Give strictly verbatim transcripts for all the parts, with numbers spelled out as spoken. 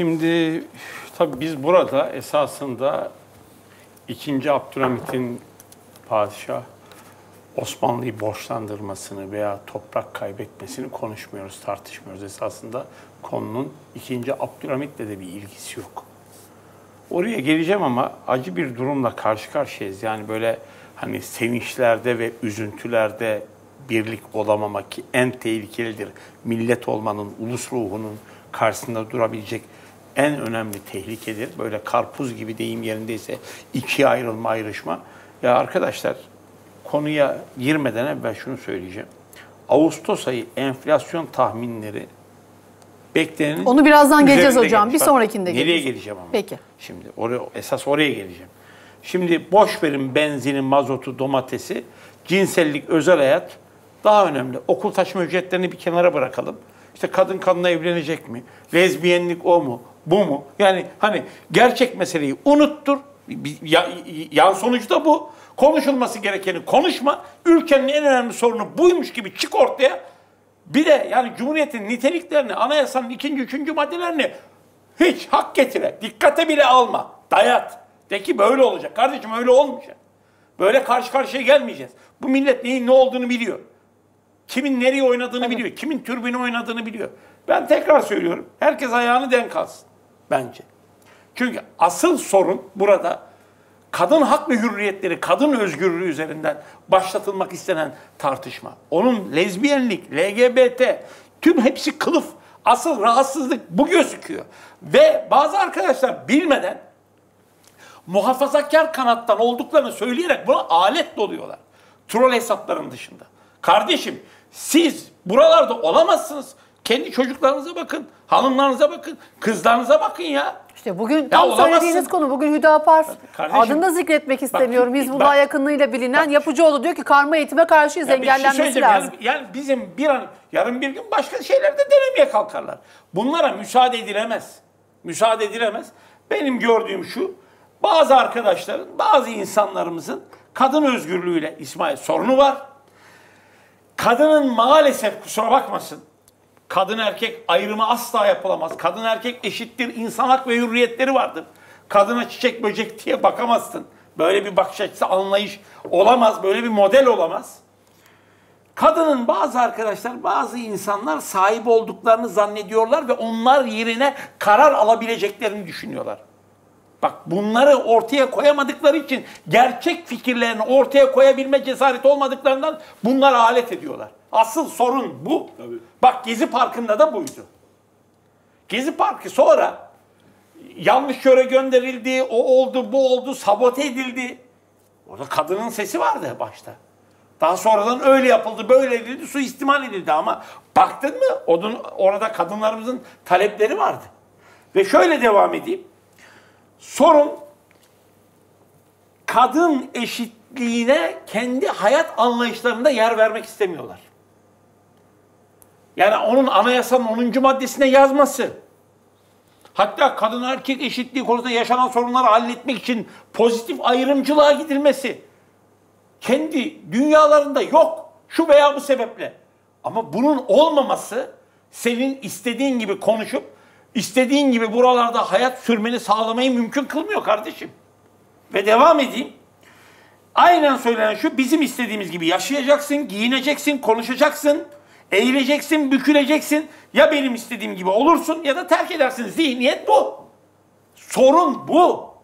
Şimdi tabii biz burada esasında ikinci. Abdülhamit'in padişah Osmanlı'yı borçlandırmasını veya toprak kaybetmesini konuşmuyoruz, tartışmıyoruz. Esasında konunun ikinci. Abdülhamit'le de bir ilgisi yok. Oraya geleceğim ama acı bir durumla karşı karşıyayız. Yani böyle hani sevinçlerde ve üzüntülerde birlik olamamak ki en tehlikelidir. Millet olmanın, ulus ruhunun karşısında durabilecek en önemli tehlikedir. Böyle karpuz gibi deyim yerindeyse ikiye ayrılma, ayrışma. Ya arkadaşlar, konuya girmeden evvel şunu söyleyeceğim. Ağustos ayı enflasyon tahminleri beklenenin... Onu birazdan geleceğiz hocam. Gelmiş. Bir sonrakinde geleceğiz. Nereye geleceğim ama? Peki. Şimdi oraya, esas oraya geleceğim. Şimdi boş verin benzini, mazotu, domatesi, cinsellik, özel hayat daha önemli. Okul taşıma ücretlerini bir kenara bırakalım. İşte kadın kadına evlenecek mi? Lezbiyenlik o mu? Bu mu? Yani hani gerçek meseleyi unuttur. Yan sonucu da bu. Konuşulması gerekeni konuşma. Ülkenin en önemli sorunu buymuş gibi çık ortaya. Bir de yani Cumhuriyet'in niteliklerini, anayasanın ikinci, üçüncü maddelerini hiç hak getire, dikkate bile alma. Dayat. De ki böyle olacak. Kardeşim öyle olmayacak. Böyle karşı karşıya gelmeyeceğiz. Bu millet neyin ne olduğunu biliyor. Kimin nereye oynadığını evet. biliyor. Kimin türbünü oynadığını biliyor. Ben tekrar söylüyorum. Herkes ayağını denk alsın. Bence. Çünkü asıl sorun burada kadın hak ve hürriyetleri, kadın özgürlüğü üzerinden başlatılmak istenen tartışma. Onun lezbiyenlik, L G B T, tüm hepsi kılıf. Asıl rahatsızlık bu gözüküyor. Ve bazı arkadaşlar bilmeden muhafazakar kanattan olduklarını söyleyerek buna alet doluyorlar. Troll hesapların dışında. Kardeşim siz buralarda olamazsınız. Kendi çocuklarınıza bakın, hanımlarınıza bakın, kızlarınıza bakın ya. İşte bugün tam söylediğiniz konu, bugün Hüdapar kardeşim, adını zikretmek istemiyorum. Bak, Hizbullah bak, yakınlığıyla bilinen bak, Yapıcıoğlu diyor ki karma eğitime karşıyız, ya engellenmesi şey lazım. Yani, yani bizim bir an, yarın bir gün başka şeylerde denemeye kalkarlar. Bunlara müsaade edilemez. Müsaade edilemez. Benim gördüğüm şu, bazı arkadaşların, bazı insanlarımızın kadın özgürlüğüyle İsmail sorunu var. Kadının maalesef, kusura bakmasın, kadın erkek ayrımı asla yapılamaz. Kadın erkek eşittir. İnsan hak ve hürriyetleri vardır. Kadına çiçek böcek diye bakamazsın. Böyle bir bakış açısı, anlayış olamaz. Böyle bir model olamaz. Kadının bazı arkadaşlar, bazı insanlar sahip olduklarını zannediyorlar ve onlar yerine karar alabileceklerini düşünüyorlar. Bak bunları ortaya koyamadıkları için, gerçek fikirlerini ortaya koyabilme cesareti olmadıklarından bunlara alet ediyorlar. Asıl sorun bu. Tabii. Bak Gezi Parkı'nda da buydu. Gezi Parkı sonra yanlış yöre gönderildi, o oldu, bu oldu, sabote edildi. Orada kadının sesi vardı başta. Daha sonradan öyle yapıldı, böyle edildi, suistimal edildi ama baktın mı orada kadınlarımızın talepleri vardı. Ve şöyle devam edeyim. Sorun kadın eşitliğine kendi hayat anlayışlarında yer vermek istemiyorlar. Yani onun anayasanın onuncu maddesine yazması. Hatta kadın erkek eşitliği konusunda yaşanan sorunları halletmek için pozitif ayrımcılığa gidilmesi. Kendi dünyalarında yok şu veya bu sebeple. Ama bunun olmaması, senin istediğin gibi konuşup İstediğin gibi buralarda hayat sürmeni sağlamayı mümkün kılmıyor kardeşim. Ve devam edeyim. Aynen söylenen şu, bizim istediğimiz gibi yaşayacaksın, giyineceksin, konuşacaksın, eğileceksin, büküleceksin. Ya benim istediğim gibi olursun ya da terk edersin. Zihniyet bu. Sorun bu.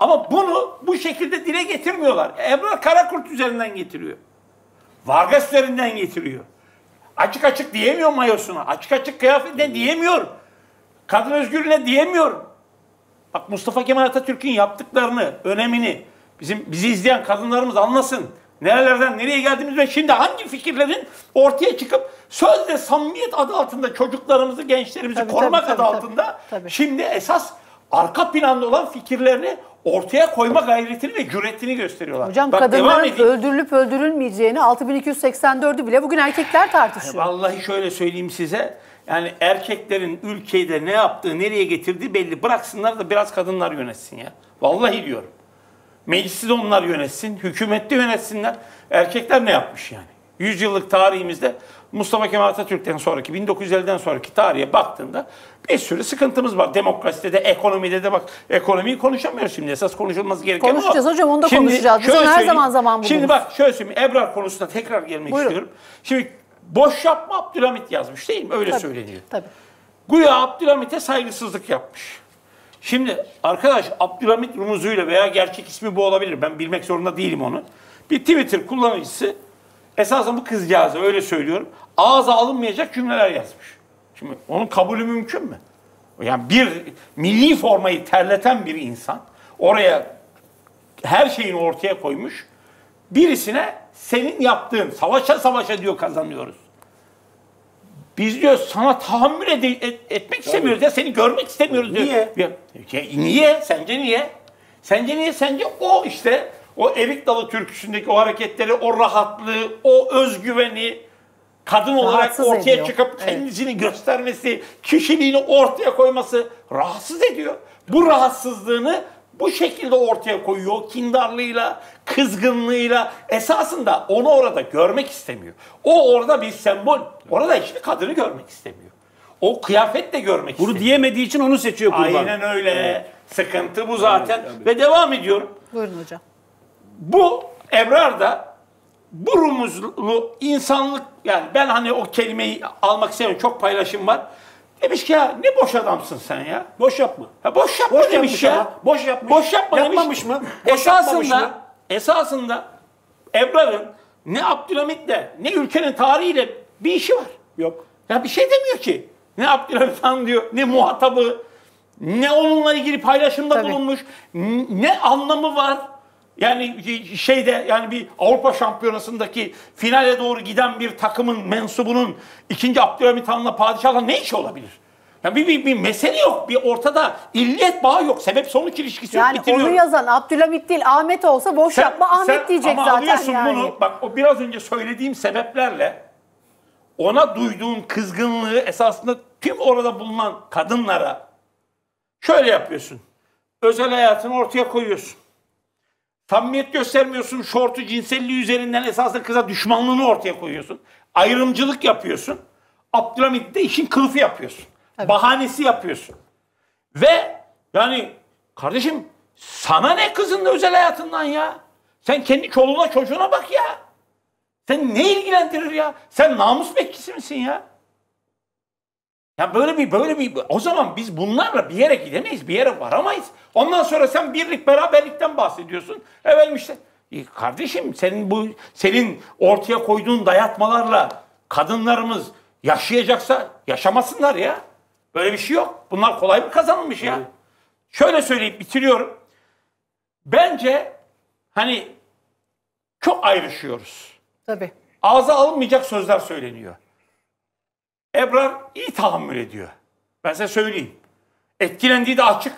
Ama bunu bu şekilde dile getirmiyorlar. Ebrar Karakurt üzerinden getiriyor. Vargas üzerinden getiriyor. Açık açık diyemiyor mayosuna, açık açık kıyafetine diyemiyor. Kadın özgürlüğüne diyemiyorum. Bak Mustafa Kemal Atatürk'ün yaptıklarını, önemini bizim bizi izleyen kadınlarımız anlasın. Nerelerden nereye geldiğimiz ve şimdi hangi fikirlerin ortaya çıkıp sözde samimiyet adı altında çocuklarımızı, gençlerimizi tabii, korumak tabii, adı tabii, altında tabii. Şimdi esas arka planda olan fikirlerini ortaya koyma gayretini ve cüretini gösteriyorlar. Hocam bak, kadınların öldürülüp öldürülmeyeceğini altı bin iki yüz seksen dördü bile bugün erkekler tartışıyor. Vallahi şöyle söyleyeyim size. Yani erkeklerin ülkede ne yaptığı, nereye getirdiği belli. Bıraksınlar da biraz kadınlar yönetsin ya. Vallahi diyorum. Meclisi de onlar yönetsin, hükümette yönetsinler. Erkekler ne yapmış yani? yüzyıllık tarihimizde Mustafa Kemal Atatürk'ten sonraki, bin dokuz yüz elliden sonraki tarihe baktığında bir sürü sıkıntımız var. Demokraside de, ekonomide de bak. Ekonomiyi konuşamıyoruz şimdi. Esas konuşulması gereken konuşacağız o. hocam, onu da şimdi konuşacağız. Biz onu her zaman zaman buluruz. Şimdi bak şöyle söyleyeyim. Ebrar konusuna tekrar gelmek Buyurun. istiyorum. Şimdi boş yapma Abdülhamit yazmış değil mi? Öyle tabii, söyleniyor. Tabii. Güya Abdülhamit'e saygısızlık yapmış. Şimdi arkadaş Abdülhamit rumuzuyla veya gerçek ismi bu olabilir. Ben bilmek zorunda değilim onu. Bir Twitter kullanıcısı, esasen bu kızcağızı öyle söylüyorum, ağza alınmayacak cümleler yazmış. Şimdi onun kabulü mümkün mü? Yani bir milli formayı terleten bir insan oraya her şeyini ortaya koymuş. Birisine senin yaptığın, savaşa savaşa diyor kazanıyoruz. Biz diyor sana tahammül et, et, etmek istemiyoruz ya, seni görmek istemiyoruz diyor. Niye? Ya, niye? Sence niye? Sence niye? Sence o işte o Evik Dalı türküsündeki o hareketleri, o rahatlığı, o özgüveni, kadın olarak ortaya ediyor. çıkıp kendisini evet. göstermesi, kişiliğini ortaya koyması rahatsız ediyor. Bu rahatsızlığını bu şekilde ortaya koyuyor. Kindarlığıyla, kızgınlığıyla. Esasında onu orada görmek istemiyor. O orada bir sembol. Orada hiçbir kadını görmek istemiyor. O kıyafetle görmek Bunu istemiyor. Bunu diyemediği için onu seçiyor kurban. Aynen öyle. Evet. Sıkıntı bu zaten. Evet, evet. Ve devam ediyorum. Buyurun hocam. Bu Ebrar da bu rumuzlu insanlık, yani ben hani o kelimeyi almak istemiyorum. Çok paylaşım var. Demiş ki ya ne boş adamsın sen ya. Boş yapma. Ha, boş yapma boş demiş ya. ya. Boş yapma. Boş yapma Yapmamış demiş. mı? Boş esasında, mı? esasında Ebrar'ın ne Abdülhamit'le ne ülkenin tarihiyle bir işi var. Yok. Ya bir şey demiyor ki. Ne Abdülhamit Han diyor, ne muhatabı, ne onunla ilgili paylaşımda Tabii. bulunmuş, ne anlamı var. Yani şeyde, yani bir Avrupa Şampiyonası'ndaki finale doğru giden bir takımın mensubunun ikinci Abdülhamit Han'la padişahla ne işi olabilir? Yani bir, bir, bir mesele yok. Bir ortada illiyet bağı yok. Sebep sonuç ilişkisi yani yok. Yani onu yazan Abdülhamit değil Ahmet olsa boş sen, yapma Ahmet sen, diyecek ama zaten. Ama alıyorsun yani. bunu. Bak o biraz önce söylediğim sebeplerle ona duyduğun kızgınlığı esasında tüm orada bulunan kadınlara şöyle yapıyorsun. Özel hayatını ortaya koyuyorsun. Samimiyet göstermiyorsun, şortu, cinselliği üzerinden esasında kıza düşmanlığını ortaya koyuyorsun. Ayrımcılık yapıyorsun. Abdülhamit'te işin kılıfı yapıyorsun. Evet. Bahanesi yapıyorsun. Ve yani kardeşim sana ne kızın özel hayatından ya? Sen kendi çoluğuna çocuğuna bak ya. Sen ne ilgilendirir ya? Sen namus bekçisi misin ya? Ya böyle bir böyle bir o zaman biz bunlarla bir yere gidemeyiz, bir yere varamayız. Ondan sonra sen birlik beraberlikten bahsediyorsun. Efendim işte e kardeşim senin bu senin ortaya koyduğun dayatmalarla kadınlarımız yaşayacaksa yaşamasınlar ya. Böyle bir şey yok. Bunlar kolay mı kazanılmış ya? Evet. Şöyle söyleyip bitiriyorum. Bence hani çok ayrışıyoruz. Tabii. Ağza alınmayacak sözler söyleniyor. Ebrar iyi tahammül ediyor. Ben size söyleyeyim. Etkilendiği de açık.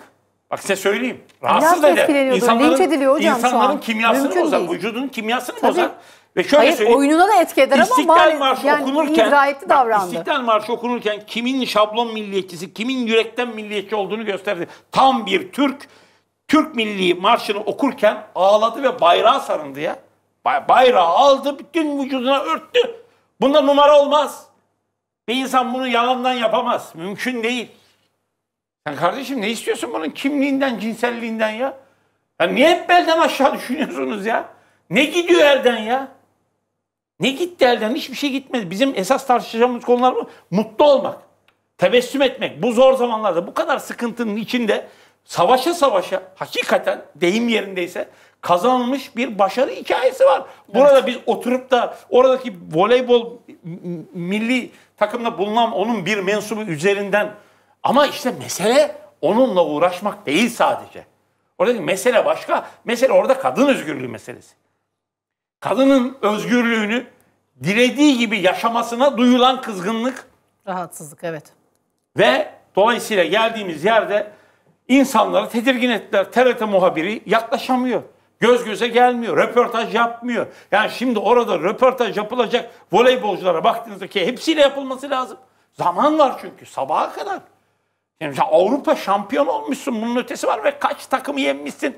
Bak size söyleyeyim. Rahatsız eder. Linç ediliyor hocam şu an. İnsanların kimyasını bozar, vücudun kimyasını bozar. Ve şöyle Hayır, söyleyeyim. oyununa da etki eder ama İstiklal Marşı yani okunurken, bak, İstiklal Marşı okunurken kimin şablon milliyetçisi, kimin yürekten milliyetçi olduğunu gösterdi. Tam bir Türk, Türk Milli Marşı'nı okurken ağladı ve bayrağı sarındı ya. Bayrağı aldı, bütün vücuduna örttü. Bunda numara olmaz. Bir insan bunu yalandan yapamaz. Mümkün değil. Sen kardeşim ne istiyorsun bunun kimliğinden, cinselliğinden ya? Ya niye hep belden aşağı düşünüyorsunuz ya? Ne gidiyor elden ya? Ne gitti elden? Hiçbir şey gitmedi. Bizim esas tartışacağımız konular mı? Mutlu olmak, tebessüm etmek. Bu zor zamanlarda, bu kadar sıkıntının içinde savaşa savaşa, hakikaten deyim yerindeyse kazanılmış bir başarı hikayesi var. Burada evet. biz oturup da oradaki voleybol milli takımda bulunan onun bir mensubu üzerinden, ama işte mesele onunla uğraşmak değil sadece. Oradaki mesele başka. Mesele orada kadın özgürlüğü meselesi. Kadının özgürlüğünü dilediği gibi yaşamasına duyulan kızgınlık. Rahatsızlık evet. Ve dolayısıyla geldiğimiz yerde insanları tedirgin ettiler. T R T muhabiri yaklaşamıyor. Göz göze gelmiyor, röportaj yapmıyor. Yani şimdi orada röportaj yapılacak voleybolculara baktığınızda ki hepsiyle yapılması lazım. Zaman var çünkü sabaha kadar. Yani Avrupa şampiyonu olmuşsun, bunun ötesi var ve kaç takımı yenmişsin.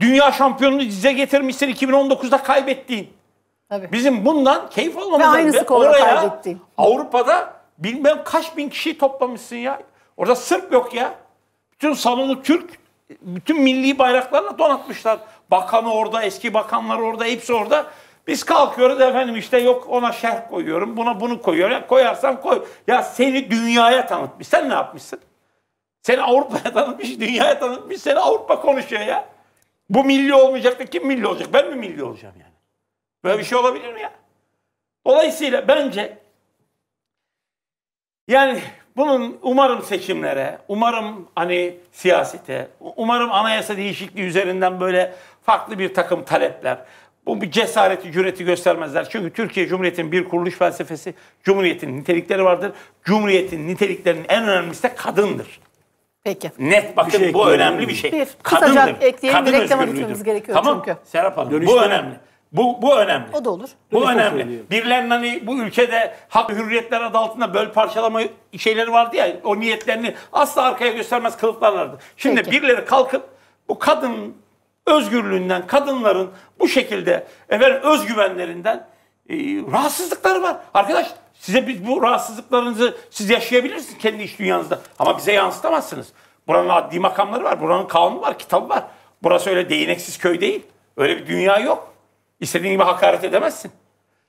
Dünya şampiyonunu dize getirmişsin, iki bin on dokuzda kaybettiğin. Tabii. Bizim bundan keyif almamız lazım. Oraya Avrupa'da bilmem kaç bin kişi toplamışsın ya. Orada Sırp yok ya. Bütün salonu Türk, bütün milli bayraklarla donatmışlar. Bakanı orada, eski bakanlar orada, hepsi orada. Biz kalkıyoruz efendim işte yok ona şerh koyuyorum, buna bunu koyuyorum. Ya koyarsan koy. Ya seni dünyaya tanıtmış. Sen ne yapmışsın? Seni Avrupa'ya tanıtmış, dünyaya tanıtmış. Seni Avrupa konuşuyor ya. Bu milli olmayacak da kim milli olacak? Ben mi milli olacağım yani? Böyle bir şey olabilir mi ya? Dolayısıyla bence yani bunun umarım seçimlere, umarım hani siyasete, umarım anayasa değişikliği üzerinden böyle farklı bir takım talepler, bu bir cesareti, cüreti göstermezler. Çünkü Türkiye Cumhuriyeti'nin bir kuruluş felsefesi, Cumhuriyet'in nitelikleri vardır. Cumhuriyet'in niteliklerinin en önemlisi de kadındır. Peki. Net bakın şey, bu önemli bir şey. Bir, kısaca ekleyelim, bir reklam anlatmamız gerekiyor tamam. Çünkü. Serap Hanım dönüşte bu önemli. Bu, bu önemli. O da olur. Bu dönüşte önemli. Birilerinin hani bu ülkede hak hürriyetler adı altında böl parçalama şeyleri vardı ya, o niyetlerini asla arkaya göstermez kılıflarlardı. Şimdi peki, birileri kalkıp bu kadın özgürlüğünden, kadınların bu şekilde efendim, özgüvenlerinden e, rahatsızlıkları var. Arkadaş size biz bu rahatsızlıklarınızı siz yaşayabilirsiniz kendi iş dünyanızda ama bize yansıtamazsınız. Buranın adli makamları var, buranın kanunu var, kitabı var. Burası öyle değneksiz köy değil. Öyle bir dünya yok. İstediğin gibi hakaret edemezsin.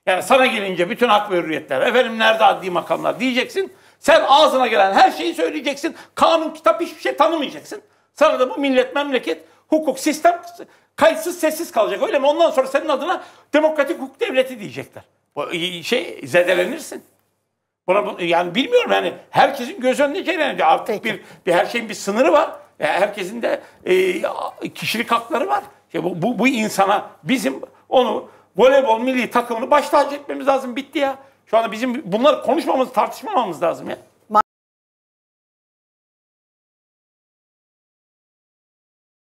Yani sana gelince bütün hak ve hürriyetler, efendim nerede adli makamlar diyeceksin. Sen ağzına gelen her şeyi söyleyeceksin. Kanun, kitap hiçbir şey tanımayacaksın. Sana da bu millet, memleket, hukuk, sistem kayıtsız sessiz kalacak öyle mi? Ondan sonra senin adına demokratik hukuk devleti diyecekler. Şey zedelenirsin. Buna, yani bilmiyorum yani herkesin göz önünde gelince artık bir, bir her şeyin bir sınırı var. Yani herkesin de e, kişilik hakları var. Ya bu, bu, bu insana bizim onu voleybol milli takımını başta hacetmemiz lazım bitti ya. Şu anda bizim bunları konuşmamız, tartışmamamız lazım ya.